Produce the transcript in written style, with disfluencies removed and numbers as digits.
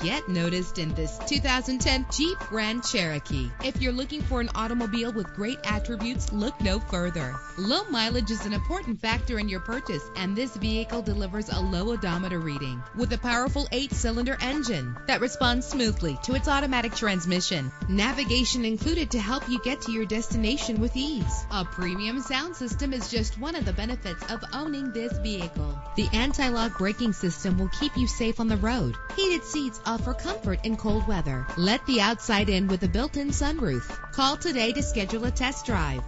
Get noticed in this 2010 Jeep Grand Cherokee. If you're looking for an automobile with great attributes, look no further. Low mileage is an important factor in your purchase, and this vehicle delivers a low odometer reading. With a powerful 8-cylinder engine that responds smoothly to its automatic transmission, navigation included to help you get to your destination with ease. A premium sound system is just one of the benefits of owning this vehicle. The anti-lock braking system will keep you safe on the road. Heated seats offer comfort in cold weather. Let the outside in with a built-in sunroof. Call today to schedule a test drive.